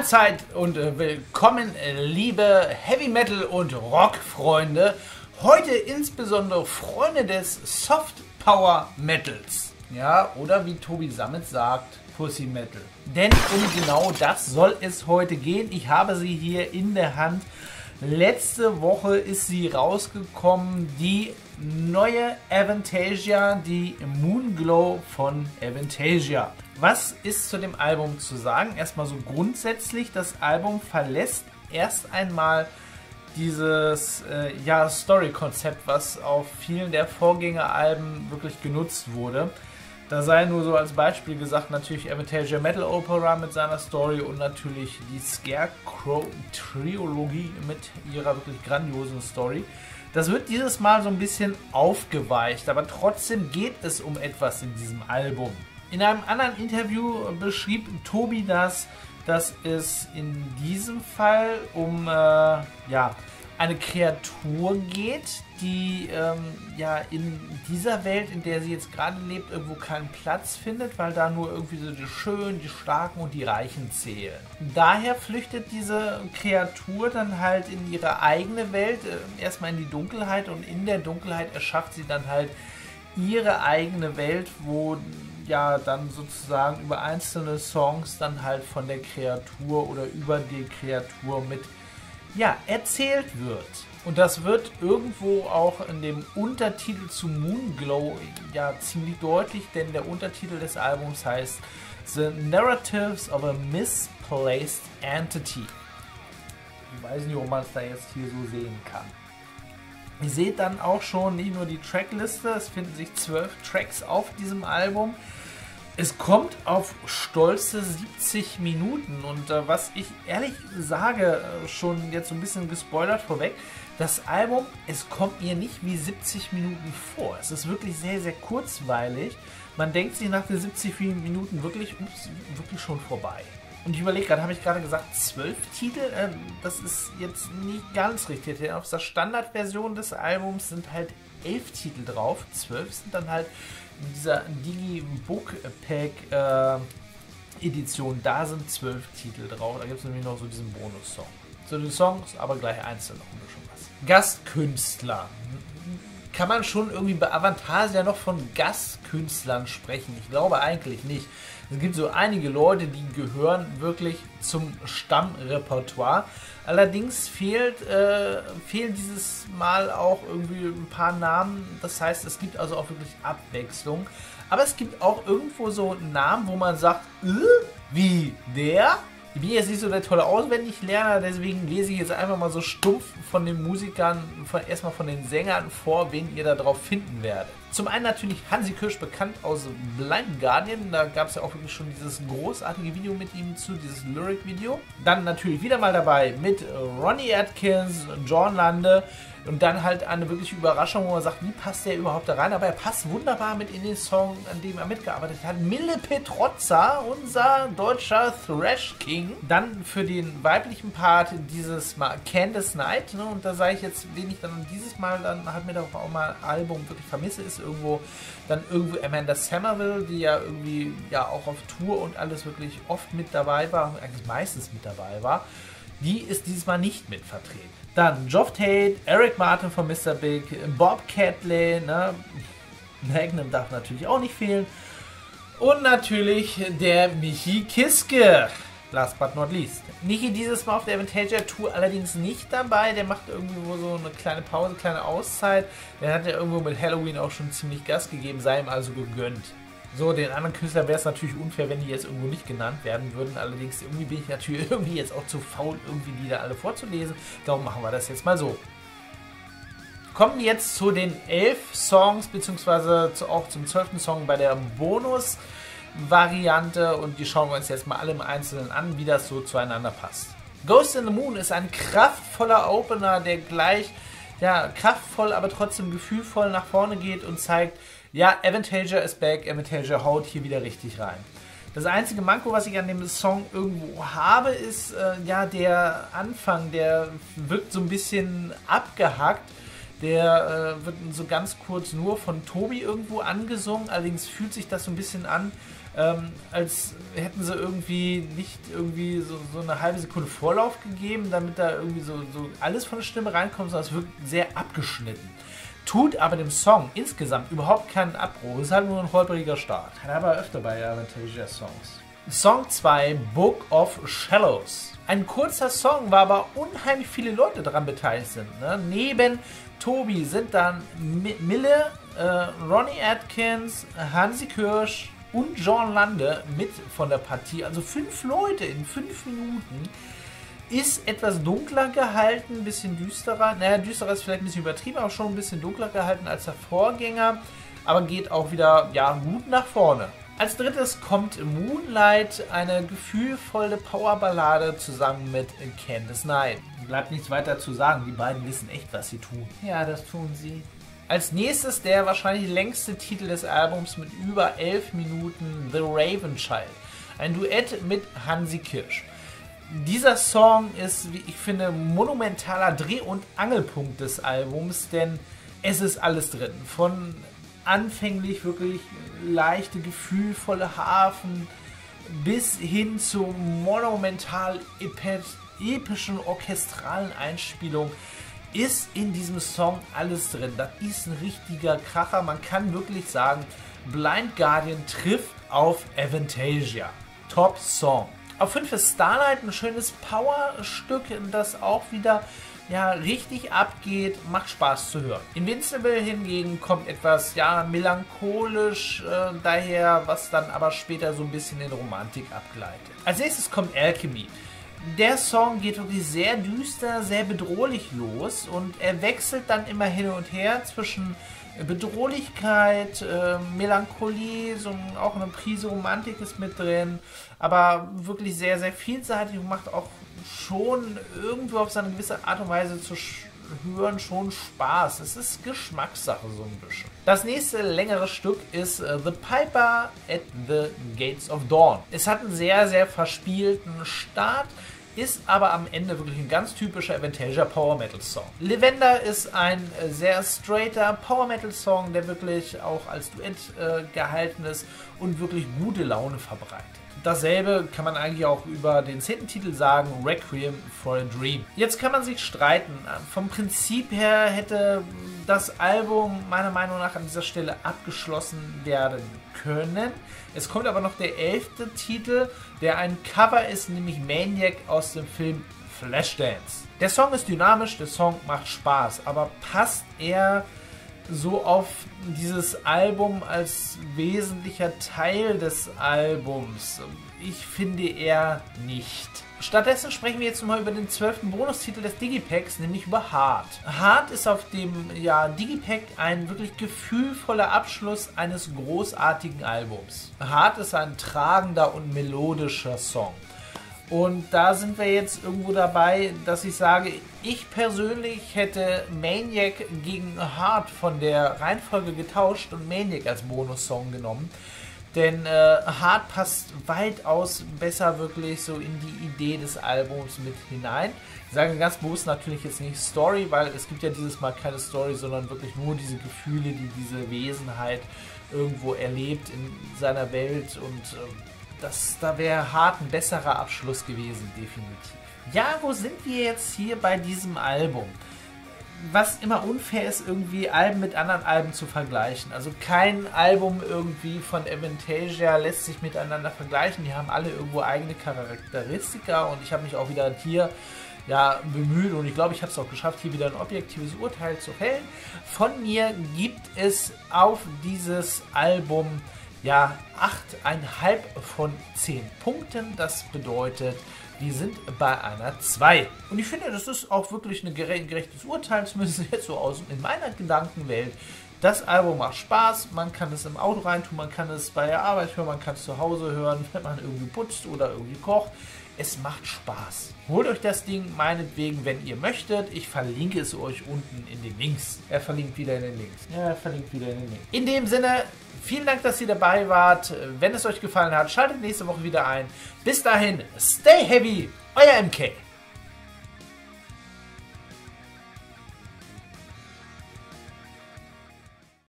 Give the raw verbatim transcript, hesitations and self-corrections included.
Mahlzeit und willkommen, liebe Heavy Metal und Rock-Freunde. Heute insbesondere Freunde des Soft Power Metals. Ja, oder wie Tobi Sammet sagt, Pussy Metal. Denn um genau das soll es heute gehen. Ich habe sie hier in der Hand. Letzte Woche ist sie rausgekommen, die neue Avantasia, die Moonglow von Avantasia. Was ist zu dem Album zu sagen? Erstmal so grundsätzlich, das Album verlässt erst einmal dieses äh, ja, Story-Konzept, was auf vielen der Vorgängeralben wirklich genutzt wurde. Da sei nur so als Beispiel gesagt natürlich Avantasia Metal Opera mit seiner Story und natürlich die Scarecrow-Trilogie mit ihrer wirklich grandiosen Story. Das wird dieses Mal so ein bisschen aufgeweicht, aber trotzdem geht es um etwas in diesem Album. In einem anderen Interview beschrieb Tobi das, dass es in diesem Fall um äh, ja, eine Kreatur geht, die ähm, ja, in dieser Welt, in der sie jetzt gerade lebt, irgendwo keinen Platz findet, weil da nur irgendwie so die Schönen, die Starken und die Reichen zählen. Daher flüchtet diese Kreatur dann halt in ihre eigene Welt, äh, erstmal in die Dunkelheit, und in der Dunkelheit erschafft sie dann halt ihre eigene Welt, wo ja dann sozusagen über einzelne Songs dann halt von der Kreatur oder über die Kreatur mit ja, erzählt wird. Und das wird irgendwo auch in dem Untertitel zu Moonglow ja ziemlich deutlich, denn der Untertitel des Albums heißt The Narratives of a Misplaced Entity. Ich weiß nicht, ob man es da jetzt hier so sehen kann. Ihr seht dann auch schon nicht nur die Trackliste, es finden sich zwölf Tracks auf diesem Album. Es kommt auf stolze siebzig Minuten und äh, was ich ehrlich sage, schon jetzt so ein bisschen gespoilert vorweg, das Album, es kommt mir nicht wie siebzig Minuten vor. Es ist wirklich sehr, sehr kurzweilig. Man denkt sich nach den siebzig Minuten wirklich, ups, wirklich schon vorbei. Und ich überlege gerade, habe ich gerade gesagt, zwölf Titel? Ähm, das ist jetzt nicht ganz richtig. Denn auf der Standardversion des Albums sind halt elf Titel drauf. zwölf sind dann halt in dieser Digi-Book-Pack-Edition, äh, da sind zwölf Titel drauf. Da gibt es nämlich noch so diesen Bonus-Song. Zu den Songs, aber gleich einzeln noch schon was. Gastkünstler. Kann man schon irgendwie bei Avantasia noch von Gastkünstlern sprechen? Ich glaube eigentlich nicht. Es gibt so einige Leute, die gehören wirklich zum Stammrepertoire. Allerdings fehlt, äh, fehlen dieses Mal auch irgendwie ein paar Namen. Das heißt, es gibt also auch wirklich Abwechslung. Aber es gibt auch irgendwo so Namen, wo man sagt, äh, wie der? Ich bin jetzt nicht so der tolle Auswendiglerner, deswegen lese ich jetzt einfach mal so stumpf von den Musikern, von, erstmal von den Sängern vor, wen ihr da drauf finden werdet. Zum einen natürlich Hansi Kirsch, bekannt aus Blind Guardian, da gab es ja auch wirklich schon dieses großartige Video mit ihm zu, dieses Lyric-Video. Dann natürlich wieder mal dabei mit Ronnie Atkins, John Lande und dann halt eine wirkliche Überraschung, wo man sagt, wie passt der überhaupt da rein? Aber er passt wunderbar mit in den Song, an dem er mitgearbeitet hat. Mille Petrozza, unser deutscher Thrash King. Dann für den weiblichen Part dieses Mal Candice Knight, ne? Und da sage ich jetzt, wen ich dann dieses Mal dann hat mir doch auch mal ein Album wirklich vermisse, ist irgendwo dann irgendwie Amanda Sammerville, die ja irgendwie ja auch auf Tour und alles wirklich oft mit dabei war, eigentlich meistens mit dabei war, die ist dieses Mal nicht mit vertreten. Dann Geoff Tate, Eric Martin von Mister Big, Bob Catley, ne? Magnum darf natürlich auch nicht fehlen und natürlich der Michi Kiske. Last but not least. Michi dieses Mal auf der Avantasia Tour allerdings nicht dabei. Der macht irgendwo so eine kleine Pause, kleine Auszeit. Der hat ja irgendwo mit Halloween auch schon ziemlich Gas gegeben, sei ihm also gegönnt. So, den anderen Künstlern wäre es natürlich unfair, wenn die jetzt irgendwo nicht genannt werden würden. Allerdings irgendwie bin ich natürlich irgendwie jetzt auch zu faul, irgendwie die da alle vorzulesen. Darum machen wir das jetzt mal so. Kommen wir jetzt zu den elf Songs, beziehungsweise auch zum zwölften Song bei der Bonus Variante, und die schauen wir uns jetzt mal alle im Einzelnen an, wie das so zueinander passt. Ghost in the Moon ist ein kraftvoller Opener, der gleich ja, kraftvoll, aber trotzdem gefühlvoll nach vorne geht und zeigt, ja, Avantasia ist back, Avantasia haut hier wieder richtig rein. Das einzige Manko, was ich an dem Song irgendwo habe, ist äh, ja der Anfang, der wirkt so ein bisschen abgehackt. Der äh, wird so ganz kurz nur von Tobi irgendwo angesungen, allerdings fühlt sich das so ein bisschen an, ähm, als hätten sie irgendwie nicht irgendwie so, so eine halbe Sekunde Vorlauf gegeben, damit da irgendwie so, so alles von der Stimme reinkommt, sondern es wirkt sehr abgeschnitten. Tut aber dem Song insgesamt überhaupt keinen Abbruch, es ist halt nur ein holpriger Start. Hat aber öfter bei Avantasia Songs. Song zwei, Book of Shallows. Ein kurzer Song, war aber unheimlich viele Leute daran beteiligt sind. Ne? Neben Tobi sind dann Mille, äh, Ronnie Atkins, Hansi Kirsch und John Lande mit von der Partie. Also fünf Leute in fünf Minuten. Ist etwas dunkler gehalten, ein bisschen düsterer. Naja, düsterer ist vielleicht ein bisschen übertrieben, aber schon ein bisschen dunkler gehalten als der Vorgänger. Aber geht auch wieder ja, gut nach vorne. Als drittes kommt Moonlight, eine gefühlvolle Powerballade zusammen mit Candice Knight. Bleibt nichts weiter zu sagen, die beiden wissen echt, was sie tun. Ja, das tun sie. Als nächstes der wahrscheinlich längste Titel des Albums mit über elf Minuten, The Raven Child. Ein Duett mit Hansi Kirsch. Dieser Song ist, wie ich finde, monumentaler Dreh- und Angelpunkt des Albums, denn es ist alles drin. Von anfänglich wirklich leichte, gefühlvolle Harfen bis hin zu monumental epischen, orchestralen Einspielungen ist in diesem Song alles drin. Das ist ein richtiger Kracher. Man kann wirklich sagen, Blind Guardian trifft auf Avantasia. Top Song. Auf fünf ist Starlight, ein schönes Powerstück, das auch wieder ja, richtig abgeht, macht Spaß zu hören. Invincible hingegen kommt etwas ja, melancholisch äh, daher, was dann aber später so ein bisschen in Romantik abgleitet. Als nächstes kommt Alchemy. Der Song geht wirklich sehr düster, sehr bedrohlich los und er wechselt dann immer hin und her zwischen Bedrohlichkeit, äh, Melancholie, so auch eine Prise Romantik ist mit drin, aber wirklich sehr, sehr vielseitig und macht auch schon irgendwo auf seine gewisse Art und Weise zu hören schon Spaß. Es ist Geschmackssache so ein bisschen. Das nächste längere Stück ist äh, The Piper at the Gates of Dawn. Es hat einen sehr, sehr verspielten Start, ist aber am Ende wirklich ein ganz typischer Avantasia Power Metal Song. Lavender ist ein sehr straighter Power Metal Song, der wirklich auch als Duett äh, gehalten ist und wirklich gute Laune verbreitet. Dasselbe kann man eigentlich auch über den zehnten Titel sagen, Requiem for a Dream. Jetzt kann man sich streiten. Vom Prinzip her hätte das Album meiner Meinung nach an dieser Stelle abgeschlossen werden können. Es kommt aber noch der elfte Titel, der ein Cover ist, nämlich Maniac aus dem Film Flashdance. Der Song ist dynamisch, der Song macht Spaß, aber passt eher so auf dieses Album als wesentlicher Teil des Albums. Ich finde eher nicht. Stattdessen sprechen wir jetzt mal über den zwölften Bonustitel des Digipacks, nämlich über Heart. Heart ist auf dem ja, Digipack ein wirklich gefühlvoller Abschluss eines großartigen Albums. Heart ist ein tragender und melodischer Song. Und da sind wir jetzt irgendwo dabei, dass ich sage, ich persönlich hätte Maniac gegen Heart von der Reihenfolge getauscht und Maniac als Bonussong genommen. Denn äh, Heart passt weitaus besser wirklich so in die Idee des Albums mit hinein. Ich sage ganz bewusst natürlich jetzt nicht Story, weil es gibt ja dieses Mal keine Story, sondern wirklich nur diese Gefühle, die diese Wesenheit irgendwo erlebt in seiner Welt und ähm, Das, da wäre Hart ein besserer Abschluss gewesen, definitiv. Ja, wo sind wir jetzt hier bei diesem Album? Was immer unfair ist, irgendwie Alben mit anderen Alben zu vergleichen. Also kein Album irgendwie von Avantasia lässt sich miteinander vergleichen. Die haben alle irgendwo eigene Charakteristika und ich habe mich auch wieder hier ja, bemüht und ich glaube, ich habe es auch geschafft, hier wieder ein objektives Urteil zu fällen. Von mir gibt es auf dieses Album ja, acht Komma fünf von zehn Punkten, das bedeutet, wir sind bei einer zwei. Und ich finde, das ist auch wirklich ein gerechtes Urteil, zumindest jetzt so aus in meiner Gedankenwelt. Das Album macht Spaß, man kann es im Auto reintun, man kann es bei der Arbeit hören, man kann es zu Hause hören, wenn man irgendwie putzt oder irgendwie kocht. Es macht Spaß. Holt euch das Ding meinetwegen, wenn ihr möchtet. Ich verlinke es euch unten in den Links. Er verlinkt wieder in den Links. Ja, er verlinkt wieder in den Links. In dem Sinne, vielen Dank, dass ihr dabei wart. Wenn es euch gefallen hat, schaltet nächste Woche wieder ein. Bis dahin, stay heavy, euer M K.